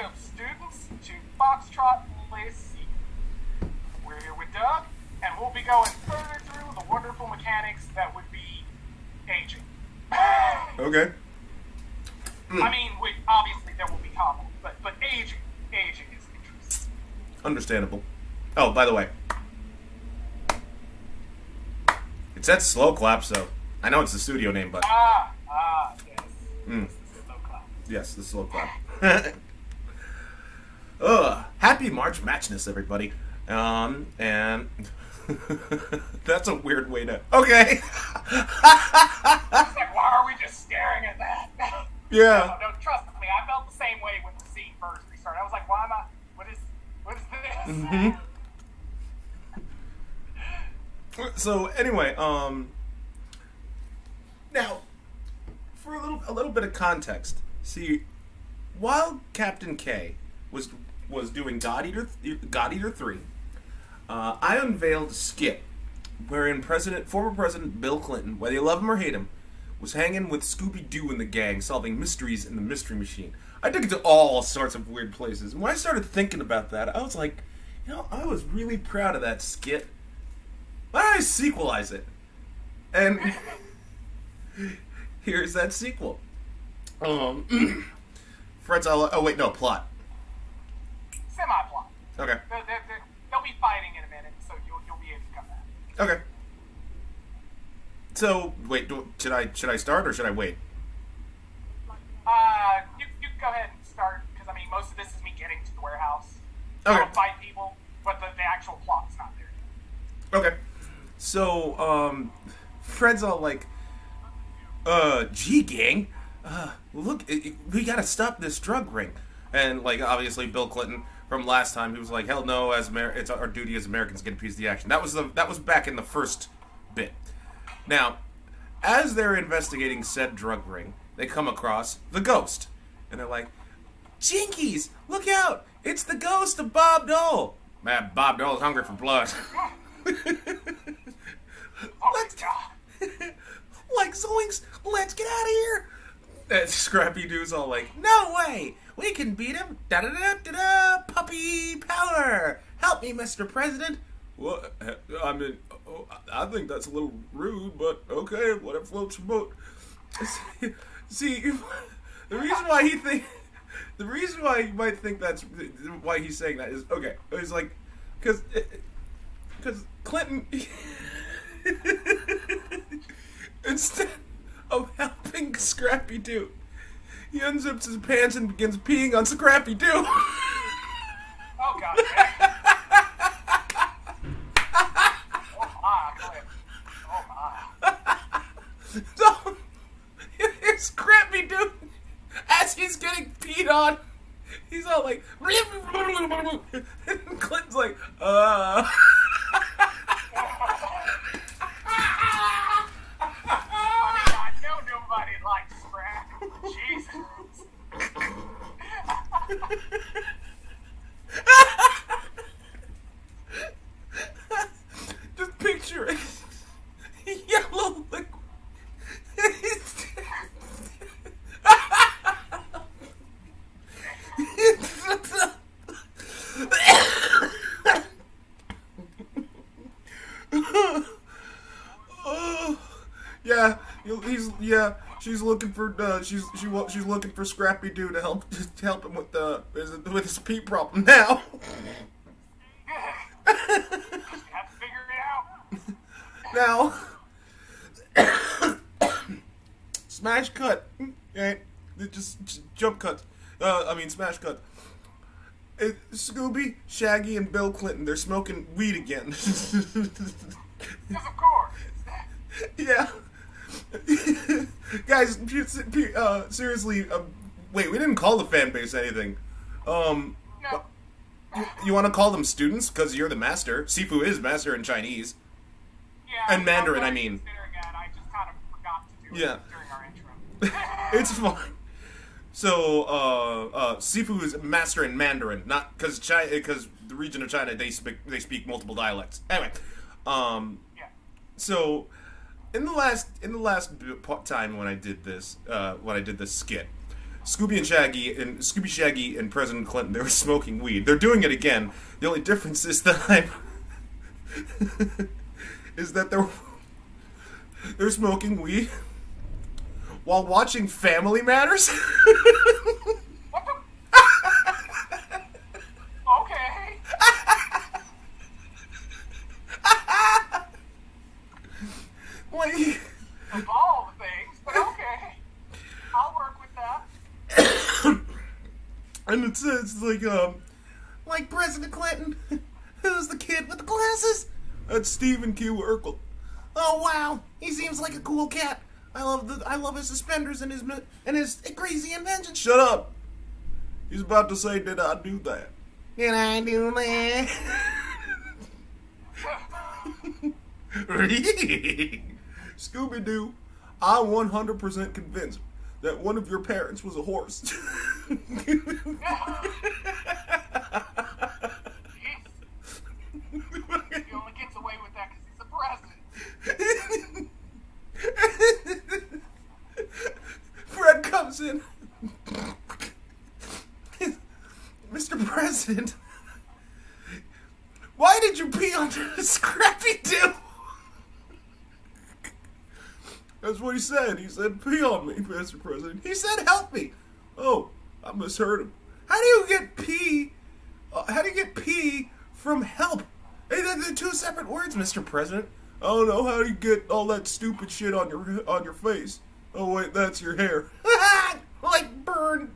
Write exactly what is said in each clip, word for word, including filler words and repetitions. Welcome, students, to Foxtrot Lacey. We're here with Doug, and we'll be going further through the wonderful mechanics that would be aging. Okay. Mm. I mean, we, obviously there will be combo, but but aging, aging is interesting. Understandable. Oh, by the way, it said Sloclap, so I know it's the studio name, but ah, ah, yes, mm. This is Sloclap. Yes, the Sloclap. Ugh! Happy March Matchness, everybody. Um, and that's a weird way to. Okay. It's like, why are we just staring at that? Yeah. No, no, trust me. I felt the same way when the scene first restarted. I was like, why am I? What is? What is this? Mm-hmm. So anyway, um, now for a little a little bit of context. See, while Captain K was was doing God Eater God Eater three, uh, I unveiled a skit wherein President former President Bill Clinton, whether you love him or hate him, was hanging with Scooby-Doo and the gang, solving mysteries in the Mystery Machine. I took it to all sorts of weird places, and when I started thinking about that, I was like, you know, I was really proud of that skit. Why don't I sequelize it? And here's that sequel. Um, Fred's all, oh wait, no, plot. Semi-plot. Okay. They're, they're, they're, they'll be fighting in a minute, so you'll, you'll be able to come back. Okay. So wait, do, should I should I start or should I wait? Uh, you you go ahead and start, because I mean most of this is me getting to the warehouse. Okay. I don't fight people, but the, the actual plot's not there. Okay. So um, Fred's all like, uh, gee gang, uh, look, it, it, we gotta stop this drug ring. And, like, obviously, Bill Clinton from last time, he was like, hell no, as Amer it's our duty as Americans to get a piece of the action. That was, the, that was back in the first bit. Now, as they're investigating said drug ring, they come across the ghost. And they're like, jinkies, look out! It's the ghost of Bob Dole! Man, Bob Dole's hungry for blood. Oh, God. Like, zoinks, let's get out of here! And Scrappy-Doo's all like, no way! We can beat him! Da da da da da! Puppy power! Help me, Mister President! Well, I mean, oh, I think that's a little rude, but okay, whatever floats your boat. See, see, the reason why he think, the reason why he might think that's why he's saying that is okay. It's like, because, because Clinton, instead of helping Scrappy-Doo, he unzips his pants and begins peeing on Scrappy-Doo. Oh, God. Oh, my, Clint. Oh, my. So, here's Scrappy-Doo, as he's getting peed on, he's all like, and Clint's like, uh... Just picture it. Yellow liquid. Yeah, he's yeah. She's looking for uh, she's she she's looking for Scrappy-Doo to help just to help him with the with his pee problem now. You have to figure it out. Now, smash cut, right? Just, just jump cuts. Uh, I mean, smash cut. It, Scooby, Shaggy, and Bill Clinton—they're smoking weed again. Yes, of course. Yeah. Guys, uh, seriously, uh, wait, we didn't call the fan base anything. Um, no. You, you want to call them students? Because you're the master. Sifu is master in Chinese. Yeah. And Mandarin, I mean. That. I just kind of forgot to do yeah. it during our intro. It's fine. So, uh, uh, Sifu is master in Mandarin, not because the region of China, they speak, they speak multiple dialects. Anyway, um, yeah. So... In the last in the last time when I did this, uh, when I did this skit, Scooby and Shaggy and Scooby Shaggy and President Clinton, they were smoking weed. They're doing it again. The only difference this time is that they're they're smoking weed while watching Family Matters. What the? Okay. Like, of all the things, but okay. I'll work with that. And it's, it's like, um, like President Clinton. Who's the kid with the glasses? That's Stephen Q. Urkel. Oh wow, he seems like a cool cat. I love the I love his suspenders and his and his crazy inventions. Shut up. He's about to say, did I do that? Did I do that? Scooby-Doo, I'm one hundred percent convinced that one of your parents was a horse. He only gets away with that because he's a president. Fred comes in. Mister President, why did you pee on Scrappy-Doo? That's what he said. He said, pee on me, Mister President. He said, help me. Oh, I misheard him. How do you get pee? Uh, how do you get pee from help? Hey, they're two separate words, Mister President. I don't know. How do you get all that stupid shit on your on your face? Oh wait, that's your hair. Like burn.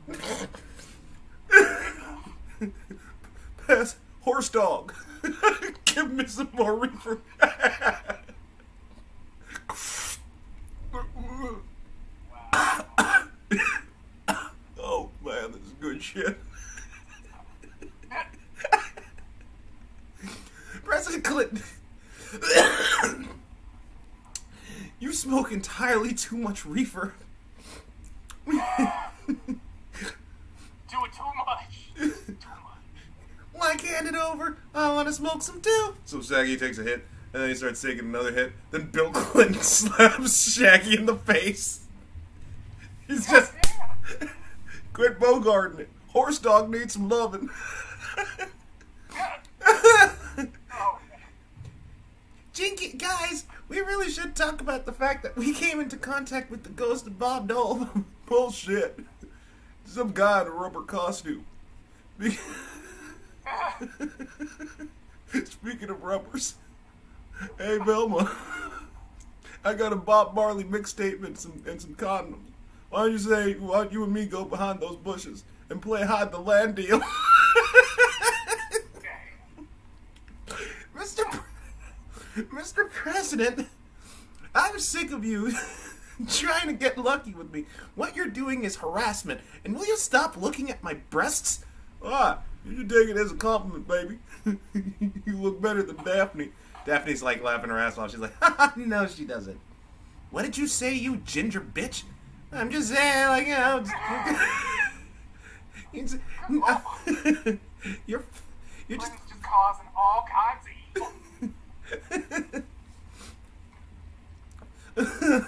Pass horse dog. Give me some more reefer. Oh man, this is good shit. President Clinton, you smoke entirely too much reefer. Do it too much. Too much. Like, hand it over. I want to smoke some too. So Shaggy takes a hit, and then he starts taking another hit. Then Bill Clinton slaps Shaggy in the face. He's just, yeah. Quit bogarting it. Horse dog needs some loving. Oh. Jinky, guys, we really should talk about the fact that we came into contact with the ghost of Bob Dole. Bullshit. Some guy in a rubber costume. Speaking of rubbers, hey, Velma, I got a Bob Marley mixtape and some, and some condoms. Why don't you say, why don't you and me go behind those bushes and play hide the land deal? Mister Pre Mister President, I'm sick of you trying to get lucky with me. What you're doing is harassment, and will you stop looking at my breasts? Ah, you should take it as a compliment, baby. You look better than Daphne. Daphne's like laughing her ass off. She's like, ha ha, no, she doesn't. What did you say, you ginger bitch? I'm just saying, like, you know, it's, oh. you're, you're just, just causing all kinds of evil.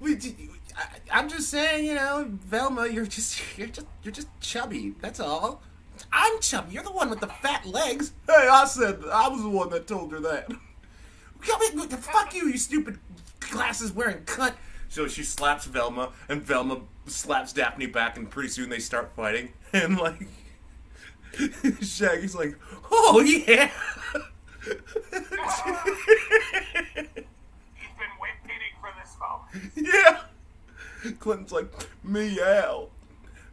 we, I, I'm just saying, you know, Velma, you're just, you're just, you're just chubby. That's all. I'm chubby. You're the one with the fat legs. Hey, I said I was the one that told her that. Fuck you, you stupid glasses wearing cunt. So she slaps Velma, and Velma slaps Daphne back, and pretty soon they start fighting. And, like, Shaggy's like, oh, yeah! He's been waiting for this moment. Yeah! Clinton's like, meow.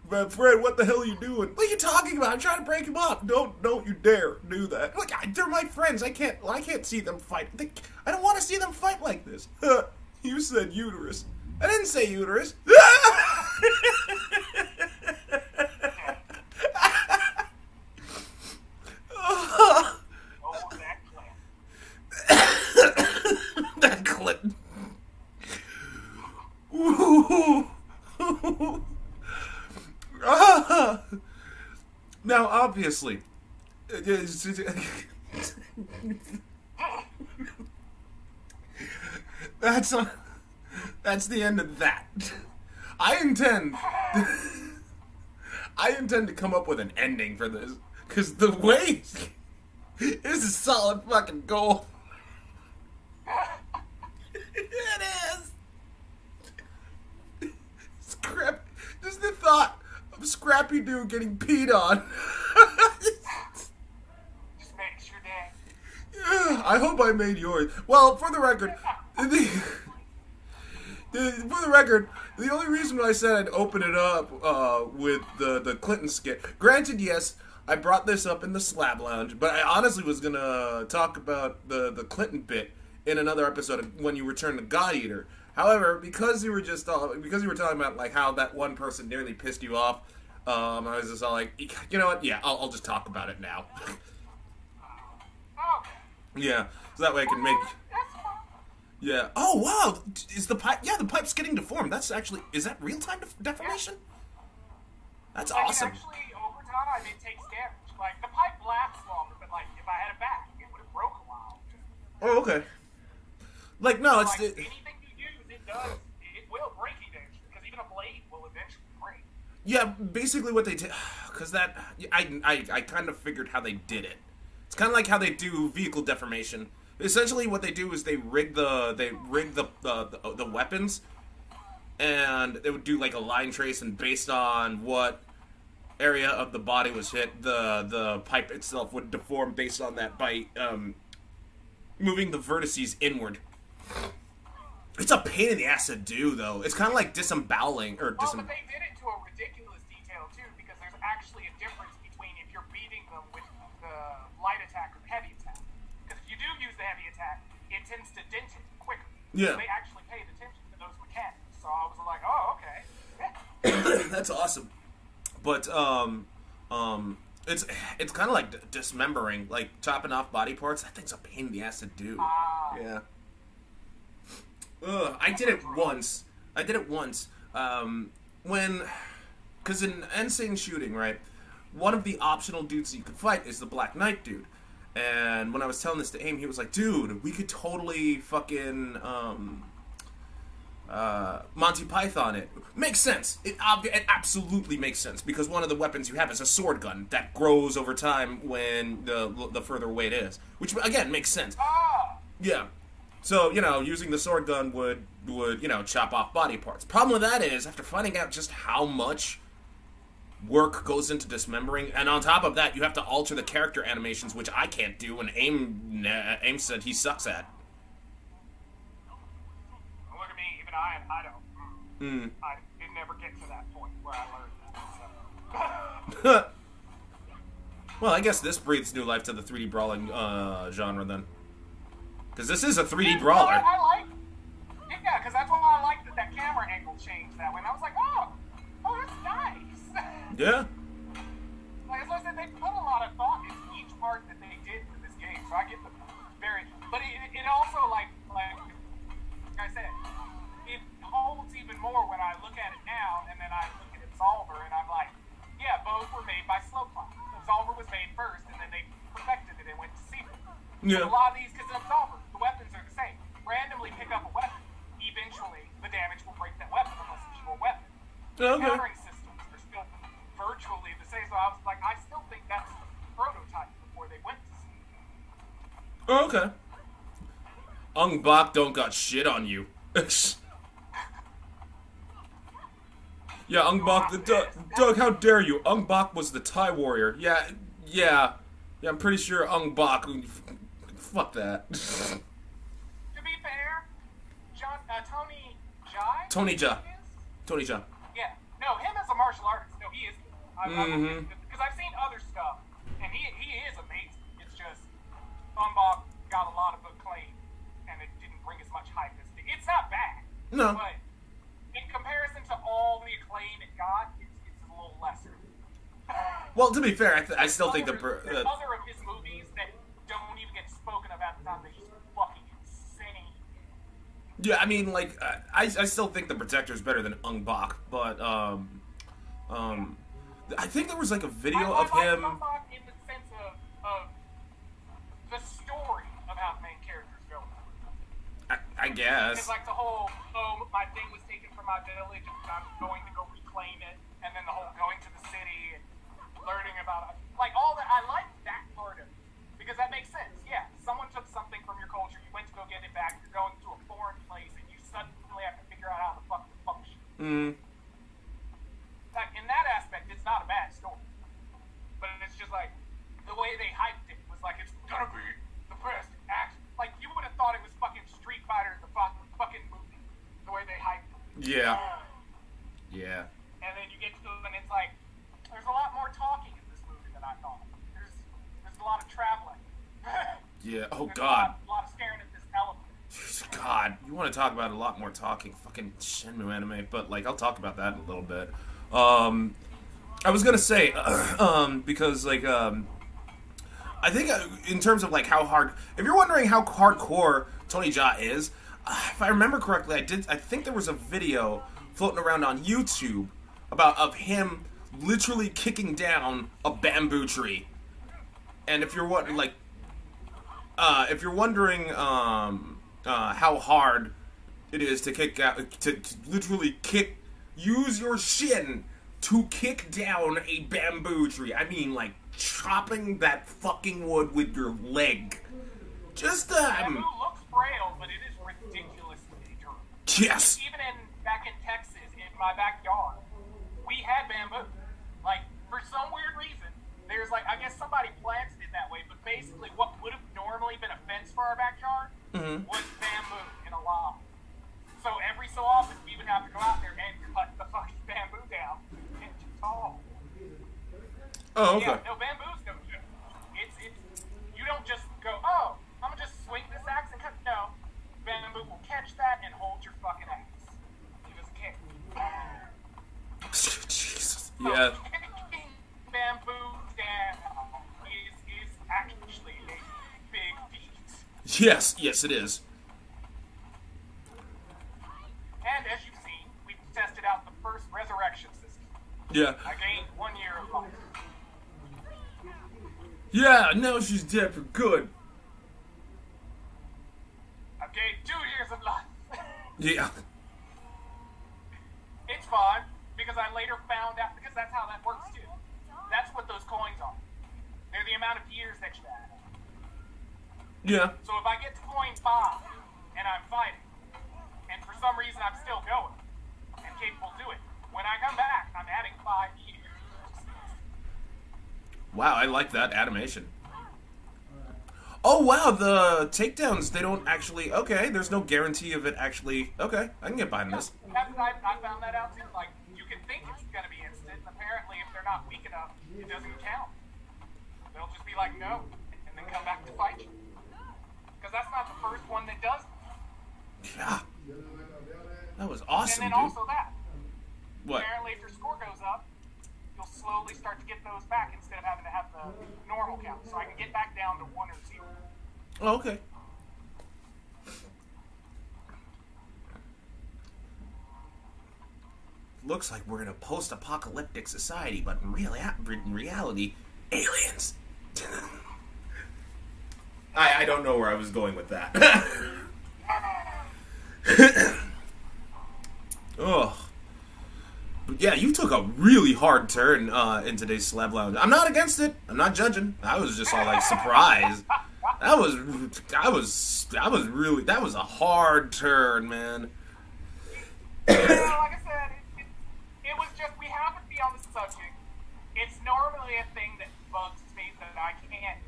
But Fred, what the hell are you doing? What are you talking about? I'm trying to break him up. Don't, don't you dare do that. Look, they're my friends. I can't, I can't see them fight. They, I don't want to see them fight like this. You said uterus. I didn't say uterus. Oh, that clip. That clip. Now, obviously, That's, uh, that's the end of that. I intend I intend to come up with an ending for this, because the way this is solid fucking gold. It is. Scrap. Just the thought of Scrappy-Doo getting peed on. Just makes your day. Yeah, I hope I made yours. Well, for the record, the, the, for the record, the only reason why I said I'd open it up uh, with the the Clinton skit. Granted, yes, I brought this up in the Slab Lounge, but I honestly was gonna talk about the the Clinton bit in another episode of when you return to God Eater. However, because you were just all, because you were talking about like how that one person nearly pissed you off, um, I was just all like, you know what? Yeah, I'll, I'll just talk about it now. Oh. Yeah, so that way I can make. Yeah. Oh wow! Is the pipe? Yeah, the pipe's getting deformed. That's actually, is that real time def deformation? That's like awesome. Actually, over time it takes damage. Like the pipe lasts longer, but like if I had a back, it would have broke a while. Oh okay. Like no, it's like, it, anything you use, it does. It will break eventually, because even a blade will eventually break. Yeah, basically what they did, because that I I I kind of figured how they did it. It's kind of like how they do vehicle deformation. Essentially, what they do is they rig the they rig the the, the the weapons, and they would do like a line trace, and based on what area of the body was hit, the the pipe itself would deform based on that by um, moving the vertices inward. It's a pain in the ass to do, though. It's kind of like disemboweling or disem. Well, but they did it to a ridiculous detail too, because there's actually a difference between if you're beating them with the light attack or the heavy attack. Because if you do use the heavy attack, it tends to dent it quicker. Yeah. So they actually paid attention to those mechanics. So I was like, oh, okay. Yeah. That's awesome. But um, um, it's it's kind of like dismembering, like chopping off body parts. That thing's a pain in the ass to do. Uh, yeah. Ugh, I did it once. I did it once. Um, when, because in Insane Shooting, right, one of the optional dudes you could fight is the Black Knight dude. And when I was telling this to Aim, he was like, dude, we could totally fucking, um, uh, Monty Python it. Makes sense. It, ob it absolutely makes sense, because one of the weapons you have is a sword gun that grows over time when the, the further away it is. Which, again, makes sense. Yeah. So, you know, using the sword gun would, would, you know, chop off body parts. Problem with that is, after finding out just how much work goes into dismembering, and on top of that, you have to alter the character animations, which I can't do, and AIM, uh, AIM said he sucks at. Look at me, even I, I don't. Mm. I did never get to that point where I learned that, so. Well, I guess this breathes new life to the three D brawling uh, genre, then. Because this is a three D brawler. Yeah, I like, yeah, because that's why I liked that that camera angle changed that way. And I was like, oh, oh, that's nice. Yeah. Like, as I said, they put a lot of thought into each part that they did for this game. So I get the very, but it, it also, like, like, like I said, it holds even more when I look at it now, and then I look at Absolver, and I'm like, yeah, both were made by Sloclap. Absolver was made first, and then they perfected it and went to Sifu. Yeah. So a lot of these, because in Absolver, weapons are the same. Randomly pick up a weapon. Eventually, the damage will break that weapon unless it's your weapon. Okay. Countering systems are still virtually the same. So I was like, I still think that's the prototype before they went to see. Oh, okay. Ong Bak don't got shit on you. Yeah, Ong Bak, the Doug, Doug, how dare you? Ong Bak was the Thai warrior. Yeah, yeah. Yeah, I'm pretty sure Ong Bak. Fuck that. Uh, Tony Jaa? Tony Jaa. Tony Jaa. Yeah. No, him as a martial artist. No, he is. Mm-hmm. Because I've seen other stuff, and he he is amazing. It's just, Ong Bak got a lot of acclaim, and it didn't bring as much hype as it. It's not bad. No. But in comparison to all the acclaim it got, it's, it's a little lesser. Well, to be fair, I, th I still think the... Uh, there's other of his movies that don't even get spoken about at the time. That he's fucking insane. Yeah, I mean, like, I, I still think The Protector is better than Ong Bak, but, um, um, I think there was, like, a video I, I of like him... Ong Bak in the sense of, of the story of how the main characters go. I, I guess. It's like the whole, oh, my thing was taken from my village, and I'm going to go reclaim it, and then the whole going to the city, learning about it. Like, all that, I like that part of it, because that makes sense. Yeah, someone took something from your culture, you went to go get it back, you're going to a foreign place, and you suddenly have to figure out how the fuck to function. Mm. Like, in that aspect, it's not a bad story. But it's just like, the way they hyped it was like, it's gonna be the best action. Like, you would have thought it was fucking Street Fighter, the fucking movie, the way they hyped it. Yeah. Uh, yeah. And then you get to it, and it's like, there's a lot more talking in this movie than I thought. There's there's a lot of traveling. Yeah. Oh, there's God. A lot, a lot of staring at this elephant. God, you want to talk about a lot more talking? Fucking Shenmue anime, but like I'll talk about that in a little bit. Um, I was gonna say, uh, um, because like um, I think in terms of like how hard, if you're wondering how hardcore Tony Jaa is, uh, if I remember correctly, I did. I think there was a video floating around on YouTube about of him literally kicking down a bamboo tree. And if you're what like uh if you're wondering um uh how hard it is to kick out to, to literally kick use your shin to kick down a bamboo tree. I mean, like, chopping that fucking wood with your leg. Just um bamboo looks frail, but it is ridiculously durable. Yes. Even in back in Texas in my backyard, we had bamboo. Like, for some weird reason, there's like, I guess somebody planted it that way, but basically what would have normally been a fence for our backyard mm-hmm. was bamboo in a log. So every so often, we would have to go out there and cut the fucking bamboo down. It's tall. Oh, okay. Yeah, no, bamboo's no joke. It's, it's, you don't just go, oh, I'm gonna just swing this axe and cut. No, bamboo will catch that and hold your fucking axe. It doesn't care. Jesus. Yeah. So, bamboo down is, is actually a big feat. Yes, yes it is. And as you've seen, we've tested out the first resurrection system. Yeah. I gained one year of life. Yeah, now she's dead for good. I gained two years of life. Yeah. It's fine, because I later found out, because that's how that works too. That's what those coins are. They're the amount of years that you add. Yeah. So if I get to coin five, and I'm fighting, and for some reason I'm still going, and capable to do it, when I come back, I'm adding five years. Wow, I like that animation. Oh, wow, the takedowns, they don't actually... Okay, there's no guarantee of it actually... Okay, I can get behind this. I, I found that out, too. Like, you can think it's going to be instant, and apparently if they're not weak enough, it doesn't count. They'll just be like, no, and then come back to fight you. Because that's not the first one that does. Yeah. That was awesome, And then dude. also that. What? Apparently if your score goes up, you'll slowly start to get those back instead of having to have the normal count. So I can get back down to one or two. Oh, okay. Looks like we're in a post-apocalyptic society, but in, real in reality, aliens. I, I don't know where I was going with that. Oh. Yeah, you took a really hard turn uh, in today's Slab Lounge. I'm not against it. I'm not judging. I was just all like surprised. That was, I was, I was really. That was a hard turn, man. You know, like I said, it, it, it was just we happen to be on the subject. It's normally a thing that bugs me that I can't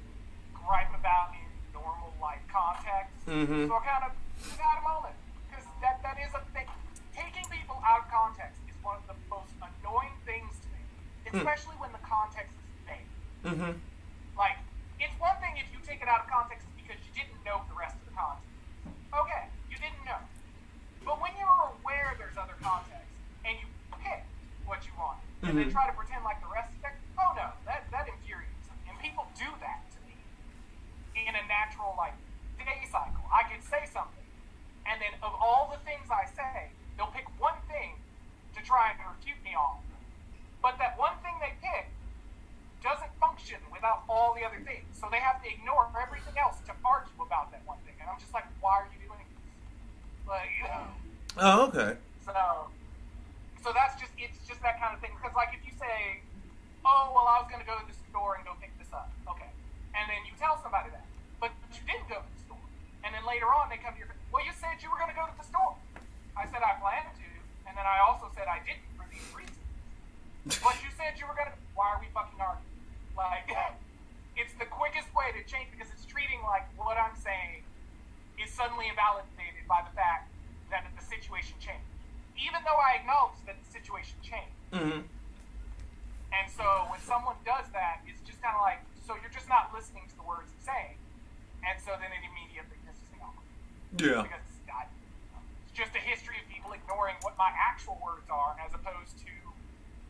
gripe about in normal life context. Mm-hmm. So I kind of got a moment because that that is a thing. Taking people out of context is one of the most annoying things to me, especially mm. when the context is vague. Mm-hmm. Like, it's one thing if you take it out of context because you didn't know the rest of the context. Okay, you didn't know. But when you're aware there's other context and you pick what you want and mm-hmm. then try to pretend like the rest of it, oh no, that, that infuriates me. And people do that to me in a natural, like, day cycle. I could say something, and then of all the things I say, they'll pick one thing to try and refute me on. But that one thing they pick doesn't function without all the other things. So they have to ignore everything else to argue about that one thing. And I'm just like, why are you doing this? Like, you know. Oh, okay. So, so that's just, it's just it's that kind of thing. Because, like, if you say, oh, well, I was going to go to the store and go pick this up. Okay. And then you tell somebody that. But you didn't go to the store. And then later on, they come to your, well, you said you were going to go to the store. I said I planned to. And then I also said I didn't for these reasons. But you said you were going to, why are we fucking arguing? Like, it's the quickest way to change, because it's treating like what I'm saying is suddenly invalidated by the fact that the situation changed. Even though I acknowledge that the situation changed. Mm-hmm. And so when someone does that, it's just kind of like, so you're just not listening to the words I'm saying. And so then it immediately pisses me off. Yeah. Because it's, not, it's just a history of people ignoring what my actual words are as opposed to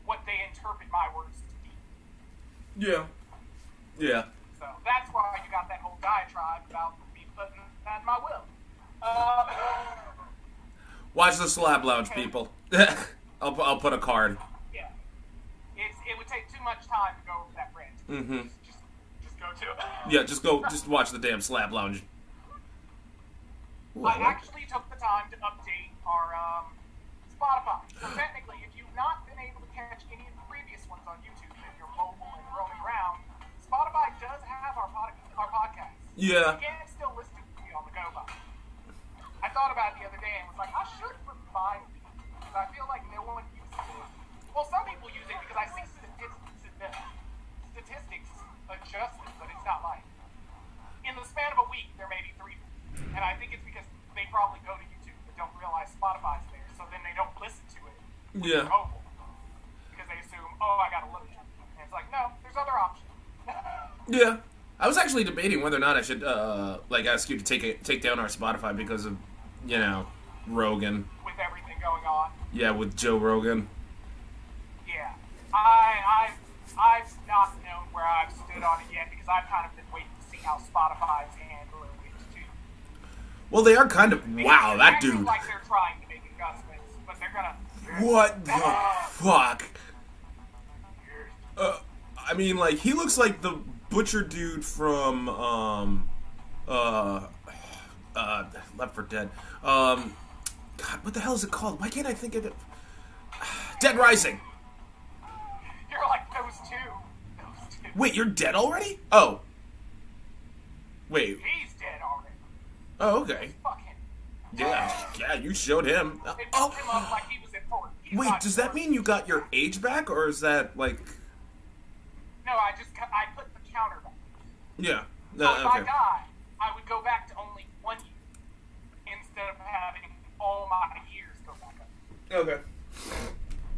what they interpret my words to be. Yeah. Yeah. So that's why you got that whole diatribe about me putting that in my will. Uh, Watch the Slap Lounge, okay. people. I'll, I'll put a card. Yeah. It's, it would take too much time to go over that rant. Mm-hmm. Just, just go to it. Yeah, just go. Just watch the damn Slap Lounge. Ooh, I, I like actually it. took the time to update our um, Spotify. So technically, if you've not been able to catch any of the previous ones on YouTube, if you're mobile and roaming around, Spotify does have our, pod, our podcast. Yeah. You can still listen to me on the go-by. I thought about it the other day and was like, I should provide it, because I feel like no one uses it. Well, some people use it because I see statistics statistics adjusted, but it's not like in the span of a week there may be three, and I think it's because they probably go to YouTube but don't realize Spotify's there, so then they don't listen to it. Yeah. Mobile, because they assume, oh, I gotta look, and it's like, no, there's other options. Yeah, I was actually debating whether or not I should uh, like ask you to take a, take down our Spotify because of. You know, Rogan. With everything going on. Yeah, with Joe Rogan. Yeah. I, I've, I've not known where I've stood on it yet, because I've kind of been waiting to see how Spotify's handling it, too. Well, they are kind of... Because wow, that dude. It's like they're trying to make adjustments, but they're gonna... What the fuck? Uh, I mean, like, he looks like the butcher dude from, um... Uh... Uh, Left four Dead. Um, God, what the hell is it called? Why can't I think of it? Dead Rising. You're like those two. Those two. Wait, you're dead already? Oh. Wait. He's dead already. Oh, okay. Fuck him. Yeah, yeah, you showed him. They oh. Him up like he was in court. He Wait, does that mean you got your age back, or is that like? No, I just I put the counter back. Yeah. So uh, if okay. I die, I would go back to only. Instead of having all my years go back up. Okay.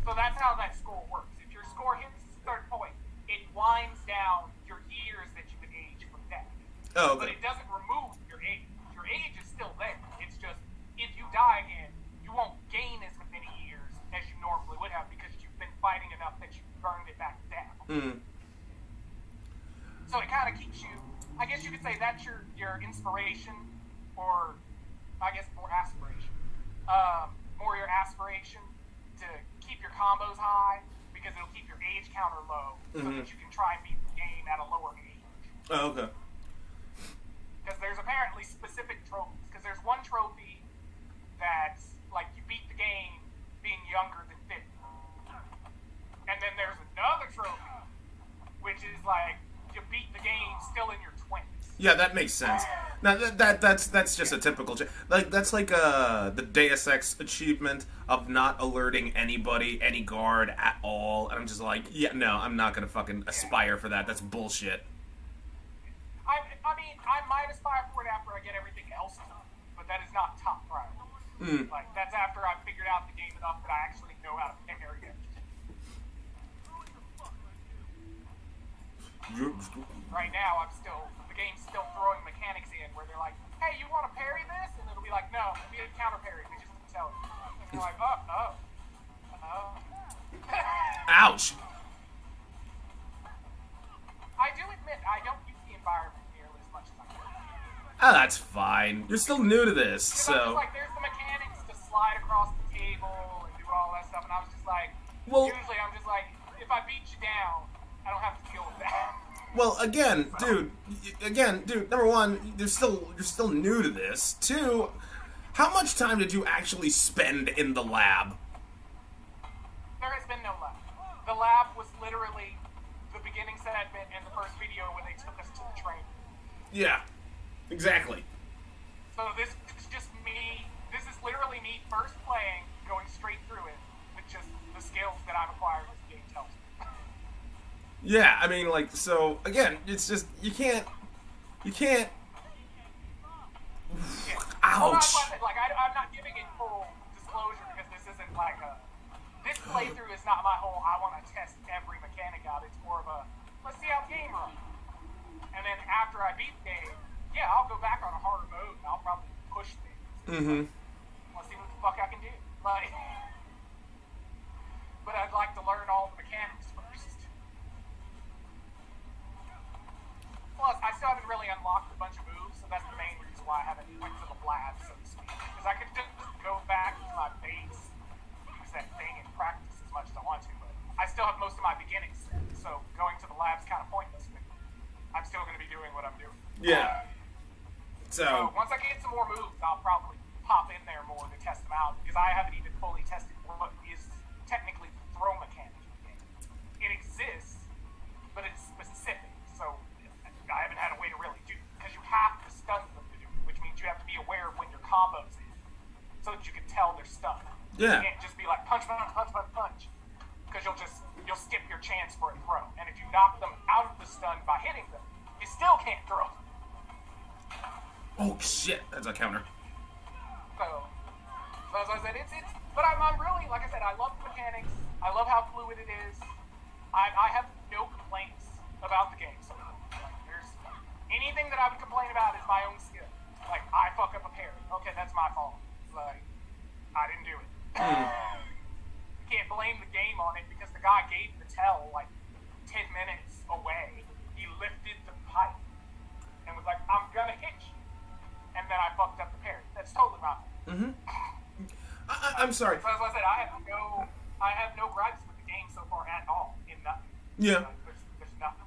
So that's how that score works. If your score hits the third point, it winds down your years that you would age from death. Oh, okay. But it doesn't remove your age. Your age is still there. It's just, if you die again, you won't gain as many years as you normally would have, because you've been fighting enough that you've burned it back down. Mm. So it kind of keeps you, I guess you could say that's your, your inspiration, or... I guess more aspiration. Um, more your aspiration to keep your combos high, because it'll keep your age counter low, mm-hmm. so that you can try and beat the game at a lower age. Oh, okay. Because there's apparently specific trophies. Because there's one trophy that's like you beat the game being younger than fifty. And then there's another trophy, which is like you beat the game still in your twenties. Yeah, that makes sense. Now that, that that's that's just a typical like that's like uh the Deus Ex achievement of not alerting anybody, any guard at all. And I'm just like, yeah, no, I'm not gonna fucking aspire for that. That's bullshit. I I mean, I might aspire for it after I get everything else done, but that is not top priority. Mm. Like that's after I've figured out the game enough that I actually know how to carry it. Right now, I'm still. The game's still throwing mechanics in where they're like, hey, you want to parry this? And it'll be like, no, it'll be a counter parry. We just didn't tell you. And you're like, oh, oh. Oh. Ouch. I do admit I don't use the environment nearly as much as I can. Oh, that's fine. You're still new to this, so. Like, there's the mechanics to slide across the table and do all that stuff. And I was just like, well, usually I'm just like, if I beat you down, I don't have to deal with that. Well, again, dude, again, dude, number one, you're still, you're still new to this. Two, how much time did you actually spend in the lab? There has been no lab. the lab was literally the beginning segment in the first video when they took us to the train. Yeah, exactly. So this is just me. This is literally me first playing, going straight through it with just the skills that I've acquired as the game tells me. Yeah, I mean, like, so again, it's just you can't, you can't. Yeah. Ouch. Well, like I, I'm not giving it full disclosure because this isn't like a. This playthrough is not my whole. I want to test every mechanic out. It's more of a let's see how the game runs. And then after I beat the game, yeah, I'll go back on a harder mode and I'll probably push things. Mm-hmm. Let's see what the fuck I can do. Like, but I'd like to learn all the mechanics first. Plus, I still haven't really unlocked a bunch of moves, so that's the main reason why I haven't went to the lab, so to speak. Because I could just go back to my base, use that thing, and practice as much as I want to. But I still have most of my beginnings set, so going to the lab's kind of pointless. I'm still going to be doing what I'm doing. Yeah. So, so once I get some more moves, I'll probably pop in there more to test them out because I haven't even fully tested what is technically the throw mechanic in the game. It exists, but it's specific. So I haven't had a way to really do it because you have to stun them to do it, which means you have to be aware of when your combo's in so that you can tell they're stuck. Yeah. You can't just be like punch, punch, punch, punch, punch because you'll just you'll skip your chance for a throw. And if you knock them out of the stun by hitting them, you still can't throw. Oh shit, that's a counter. So, so as I said, it's it's. But I'm, I'm really, like I said, I love the mechanics. I love how fluid it is. I I have no complaints about the game. So like, there's anything that I would complain about is my own skill. Like I fuck up a parry. Okay, that's my fault. Like I didn't do it. Can't blame the game on it because the guy gave the tell like ten minutes away. He lifted the pipe and was like, "I'm gonna hit you." And then I fucked up the parry. That's totally wrong. Mm-hmm. I, I'm sorry. So as I said, I have no, I have no gripes with the game so far at all. In nothing. Yeah. Like, there's, there's nothing.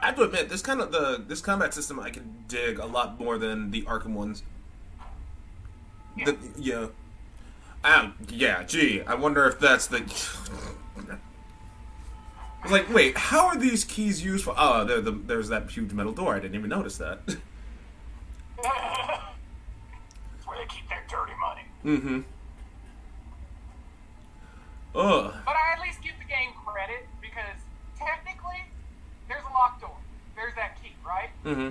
I have to admit, this kind of the this combat system I could dig a lot more than the Arkham ones. Yeah. The, yeah. Um. Yeah. Gee. I wonder if that's the. I was like, wait, how are these keys used for? Oh, there, the, there's that huge metal door. I didn't even notice that. It's where they keep their dirty money. Mm-hmm. Ugh. But I at least give the game credit because technically there's a locked door. There's that key, right? Mm-hmm.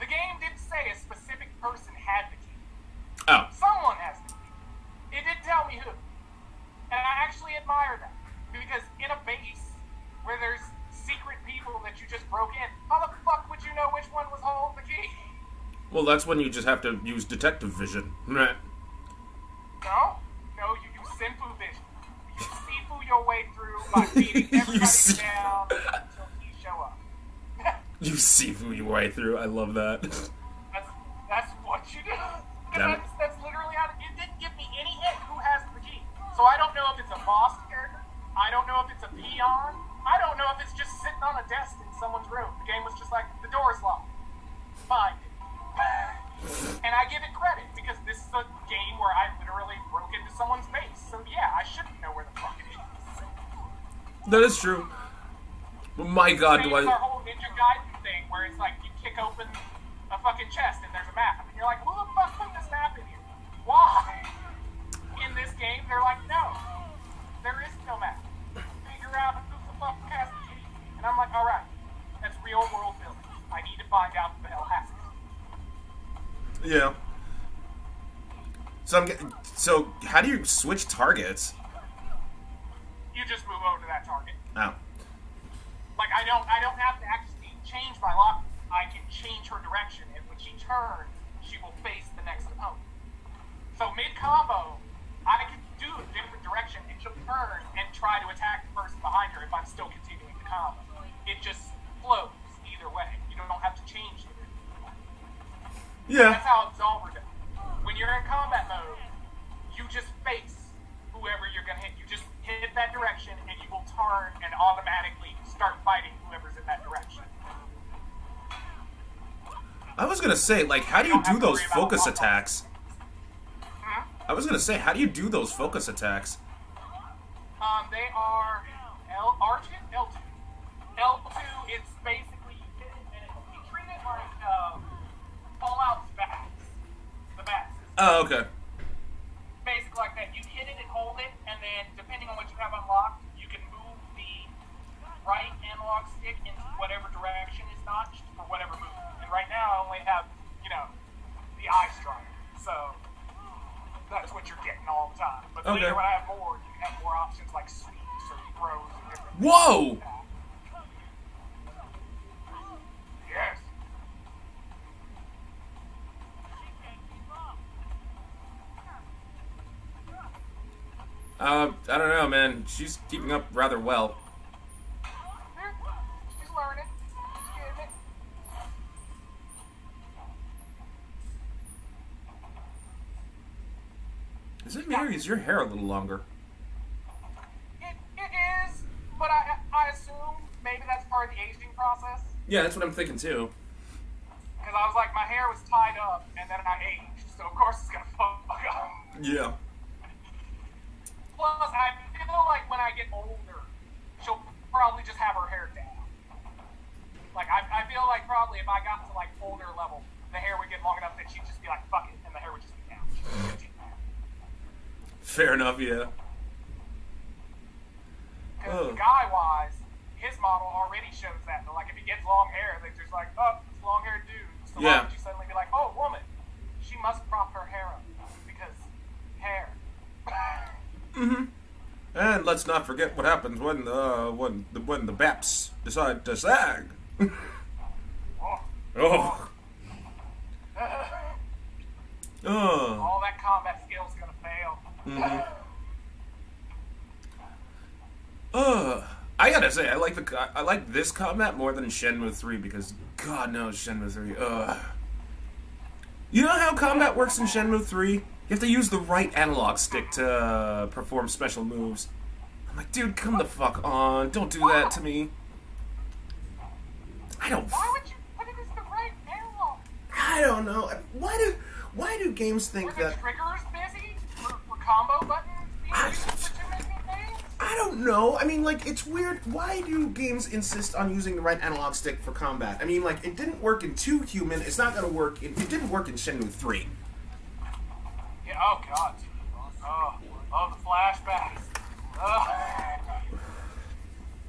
The game didn't say a specific person had the key. Oh. Someone has the key. It didn't tell me who. And I actually admire that. Because in a base where there's secret people that you just broke in, how the fuck would you know which one was holding the key? Well, that's when you just have to use detective vision. Right. No, no, you use Sifu vision. You Sifu your way through by beating everybody you down until you show up. You Sifu your way through. I love that. That's, that's what you do. That's, that's literally how to, it didn't give me any hint who has the key. So I don't know if it's a boss character. I don't know if it's a peon. I don't know if it's just sitting on a desk in someone's room. The game was just like, the door's locked. Fine. And I give it credit because this is a game where I literally broke into someone's base. So yeah, I shouldn't know where the fuck it is. That is true. My God, do I? It's our whole Ninja Gaiden thing where it's like you kick open a fucking chest and there's a map, and you're like, who the fuck put this map in here? Why? In this game, they're like, no, there is no map. Figure out who the fuck has the key, and I'm like, all right, that's real world building. I need to find out who the hell has it. Yeah. So I'm so how do you switch targets? You just move over to that target. Oh. Like I don't I don't have to actually change my lock. I can change her direction, and when she turns, she will face the next opponent. So mid combo, I can do a different direction and she'll turn and try to attack the person behind her if I'm still continuing the combo. It just flows either way. You don't have to change it. Yeah. That's how Absolver does. When you're in combat mode, you just face whoever you're going to hit. You just hit that direction, and you will turn and automatically start fighting whoever's in that direction. I was going to say, like, how do you, you do those focus attacks? Hmm? I was going to say, how do you do those focus attacks? Um, they are... R two, L two. L two is basically, you treat it like uh, Fallout's bats. The bats. Oh, okay. Basically like that. You hit it and hold it, and then depending on what you have unlocked, you can move the right analog stick in whatever direction is notched for whatever move. And right now I only have, you know, the eye strike. So that's what you're getting all the time. But okay. Later when I have more, you can have more options like sweeps or throws and different things. Whoa! Like that. Yes. Uh, I don't know, man. She's keeping up rather well. She's learning. She's getting it. Does it matter? Is your hair a little longer? It, it is, but I, I assume maybe that's part of the aging process. Yeah, that's what I'm thinking too. Because I was like, my hair was tied up, and then I aged, so of course it's gonna fuck up. Yeah. Plus, I feel like when I get older, she'll probably just have her hair down. Like, I, I feel like probably if I got to like older level, the hair would get long enough that she'd just be like, fuck it, and the hair would just be down. Fair enough, yeah. Because guy-wise, his model already shows that. But like, if he gets long hair, they're just like, oh, it's long-haired dude. So yeah. Why would you suddenly be like, oh, woman, she must prop her hair up because hair. Mm-hmm. And let's not forget what happens when the uh, when the when the baps decide to sag. Oh. Oh. Oh. All that combat skill's gonna fail. Mm-hmm. Ugh. I gotta say, I like the I like this combat more than Shenmue Three because God knows Shenmue Three. Ugh. You know how combat works in Shenmue Three? You have to use the right analog stick to uh, perform special moves. I'm like, dude, come the fuck on! Don't do that to me. I don't. Why would you put it as the right analog? I don't know. Why do Why do games think that? Triggers busy for, for combo buttons being used for too many things? I don't know. I mean, like, it's weird. Why do games insist on using the right analog stick for combat? I mean, like, it didn't work in Too Human. It's not going to work. In, it didn't work in Shenmue three. Yeah, oh, God. Oh, oh the flashbacks. Oh. I,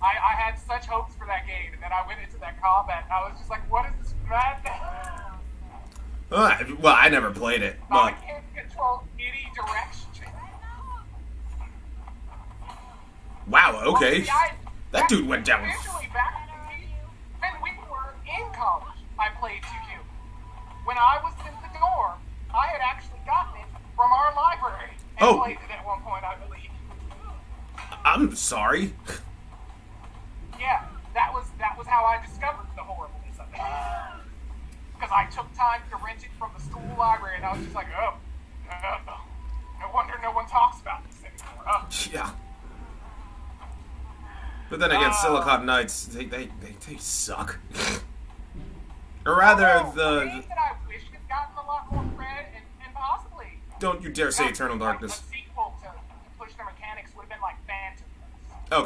I had such hopes for that game, and then I went into that combat, and I was just like, what is this madness? Uh, well, I never played it. But... I can't control any direction. Wow, okay. That dude went down. Actually, back when we were in college, I played two Q. When I was in the dorm, I had actually gotten it from our library and oh. played it at one point, I believe. I'm sorry. Yeah, that was that was how I discovered the horribleness of it. Because I took time to rent it from the school library, and I was just like, oh, uh, no wonder no one talks about this anymore. Uh, yeah. But then again, uh, Silicon Knights, they, they, they, they suck. Or rather, oh, the... the that I wish had gotten a lot more cred and, and possibly... Don't you dare say Eternal Darkness. Like, the sequel to, to push the mechanics would have been like Phantom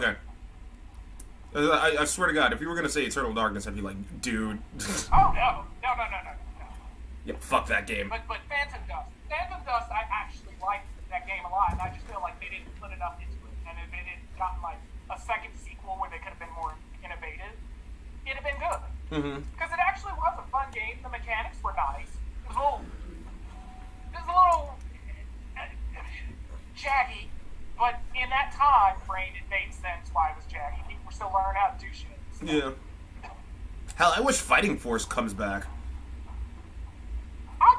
Dust. Okay. Uh, I, I swear to God, if you were going to say Eternal Darkness, I'd be like, dude. Oh, no. No, no, no, no, no. Yeah, fuck that game. But, but Phantom Dust. Phantom Dust, I actually liked that game a lot, and I just feel like they didn't put enough into it. And if they didn't got, like, a second sequel where they could have been more innovative, it'd have been good. Mm-hmm. Because it actually was a fun game. The mechanics were nice. It was a little, it was a little uh, uh, jaggy, but in that time frame, it made sense why it was jaggy. People were still learning how to do shit. So. Yeah. Hell, I wish Fighting Force comes back. I'm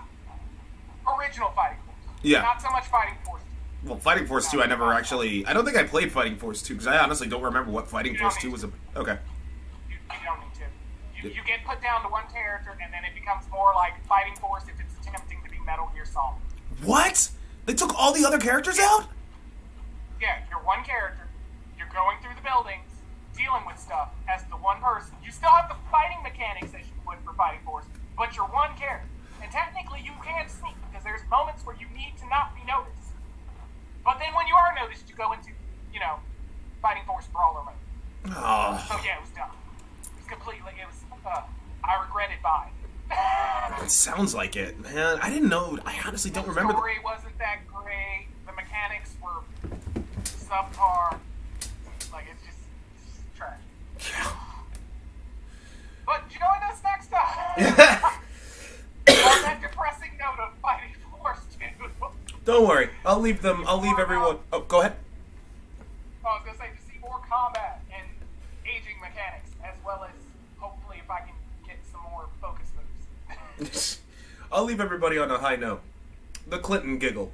original Fighting Force. Yeah. Not so much Fighting Force. Well, Fighting Force two, I never actually... I don't think I played Fighting Force two, because I honestly don't remember what Fighting Force two was about. Okay. You, you don't need to. You, you get put down to one character, and then it becomes more like Fighting Force if it's attempting to be Metal Gear Solid. What? They took all the other characters out? Yeah, you're one character. You're going through the buildings, dealing with stuff as the one person. You still have the fighting mechanics that you would for Fighting Force, but you're one character. And technically, you can sneak, because there's moments where you need to not be noticed. But then when you are noticed, you go into, you know, Fighting Force Brawler mode. Oh. Oh yeah, it was dumb. It was completely. It was. Uh, I regret it. By. It sounds like it, man. I didn't know. I honestly don't the remember. The story wasn't that great. The mechanics were subpar. Like it's just, it's just trash. Yeah. But join us next time. On that depressing note of Fighting Force two. Don't worry. I'll leave them. I'll leave everyone. Oh, go ahead. I was gonna say to see more combat and aging mechanics, as well as hopefully if I can get some more focus moves. I'll leave everybody on a high note. The Clinton giggle.